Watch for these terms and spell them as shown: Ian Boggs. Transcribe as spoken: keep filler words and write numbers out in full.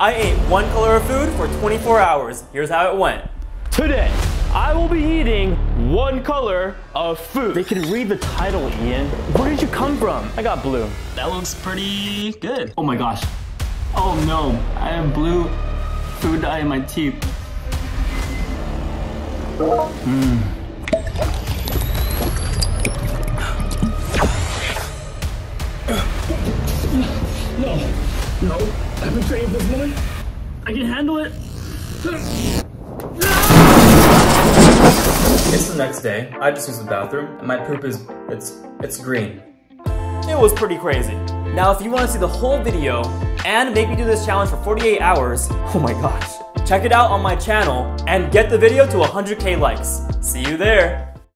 I ate one color of food for twenty-four hours. Here's how it went. Today, I will be eating one color of food. They can read the title, Ian. Where did you come from? I got blue. That looks pretty good. Oh my gosh. Oh no, I have blue food dye in my teeth. Mmm. No, no, I've been training for this morning. I can handle it. It's the next day. I just used the bathroom, and my poop is, it's, it's green. It was pretty crazy. Now, if you want to see the whole video and make me do this challenge for forty-eight hours, oh my gosh, check it out on my channel and get the video to one hundred K likes. See you there.